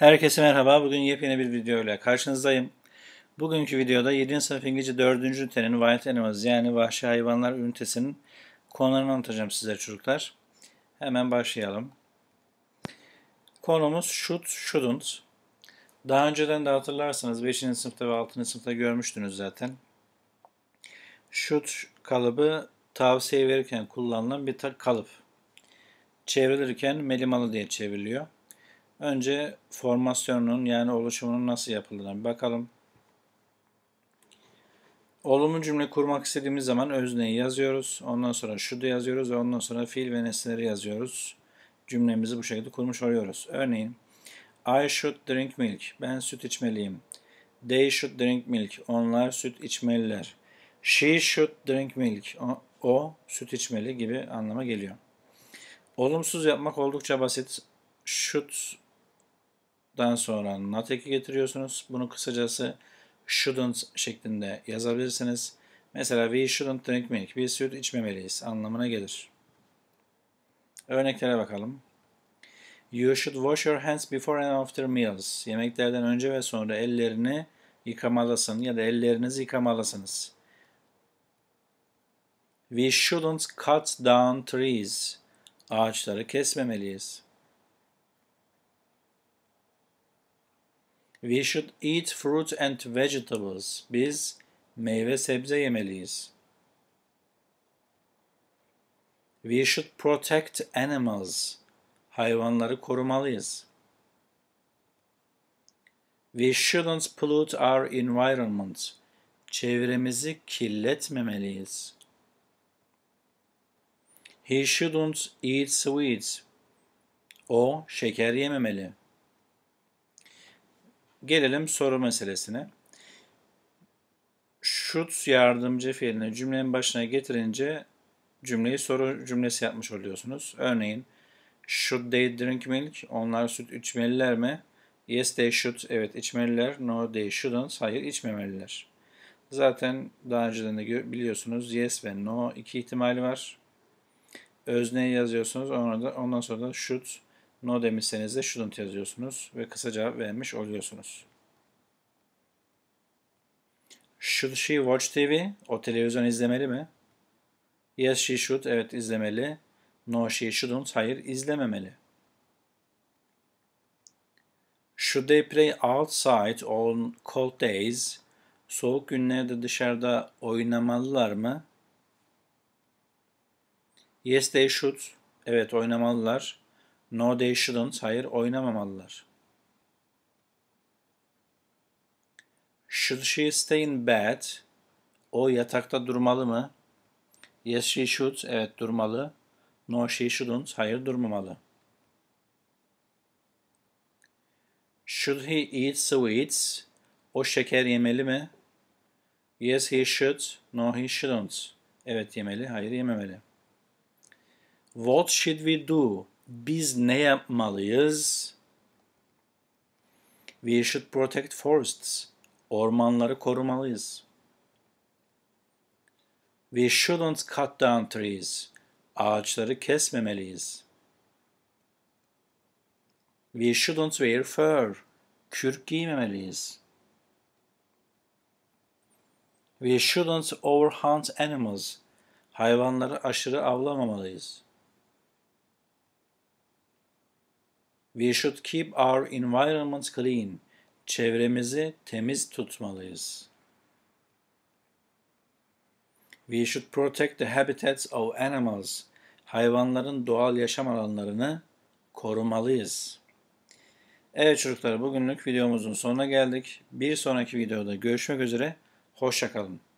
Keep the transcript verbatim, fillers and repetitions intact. Herkese merhaba. Bugün yepyeni bir video ile karşınızdayım. Bugünkü videoda yedinci sınıf İngilizce dördüncü ünitenin Wild Animals yani Vahşi Hayvanlar ünitesinin konularını anlatacağım size çocuklar. Hemen başlayalım. Konumuz should, shouldn't. Daha önceden de hatırlarsanız beşinci sınıfta ve altıncı sınıfta görmüştünüz zaten. Should kalıbı tavsiye verirken kullanılan bir kalıp. Çevrilirken melimalı diye çevriliyor. Önce formasyonunun yani oluşumunun nasıl yapıldığına bir bakalım. Olumlu cümle kurmak istediğimiz zaman özneyi yazıyoruz. Ondan sonra should'u yazıyoruz ve ondan sonra fiil ve nesneleri yazıyoruz. Cümlemizi bu şekilde kurmuş oluyoruz. Örneğin I should drink milk. Ben süt içmeliyim. They should drink milk. Onlar süt içmeliler. She should drink milk. O, o süt içmeli gibi anlama geliyor. Olumsuz yapmak oldukça basit. Should'dan sonra not eki getiriyorsunuz. Bunu kısacası shouldn't şeklinde yazabilirsiniz. Mesela we shouldn't drink milk. Biz süt içmemeliyiz anlamına gelir. Örneklere bakalım. You should wash your hands before and after meals. Yemeklerden önce ve sonra ellerini yıkamalısın ya da ellerinizi yıkamalısınız. We shouldn't cut down trees. Ağaçları kesmemeliyiz. We should eat fruit and vegetables. Biz meyve sebze yemeliyiz. We should protect animals. Hayvanları korumalıyız. We shouldn't pollute our environment. Çevremizi kirletmemeliyiz. He shouldn't eat sweets. O şeker yememeli. Gelelim soru meselesine. Should yardımcı fiilini cümlenin başına getirince cümleyi soru cümlesi yapmış oluyorsunuz. Örneğin should they drink milk? Onlar süt içmeliler mi? Yes they should. Evet içmeliler. No they shouldn't. Hayır içmemeliler. Zaten daha önceden de biliyorsunuz yes ve no iki ihtimali var. Özneyi yazıyorsunuz. Ondan sonra da should. No demişseniz de shouldn't yazıyorsunuz ve kısa cevap vermiş oluyorsunuz. Should she watch T V? O televizyon izlemeli mi? Yes she should. Evet izlemeli. No she shouldn't. Hayır izlememeli. Should they play outside on cold days? Soğuk günlerde dışarıda oynamalılar mı? Yes they should. Evet oynamalılar. No, they shouldn't. Hayır, oynamamalılar. Should she stay in bed? O yatakta durmalı mı? Yes, she should. Evet, durmalı. No, she shouldn't. Hayır, durmamalı. Should he eat sweets? O şeker yemeli mi? Yes, he should. No, he shouldn't. Evet, yemeli. Hayır, yememeli. What should we do? Biz ne yapmalıyız? We should protect forests. Ormanları korumalıyız. We shouldn't cut down trees. Ağaçları kesmemeliyiz. We shouldn't wear fur. Kürk giymemeliyiz. We shouldn't overhunt animals. Hayvanları aşırı avlamamalıyız. We should keep our environment clean. Çevremizi temiz tutmalıyız. We should protect the habitats of animals. Hayvanların doğal yaşam alanlarını korumalıyız. Evet çocuklar, bugünlük videomuzun sonuna geldik. Bir sonraki videoda görüşmek üzere. Hoşça kalın.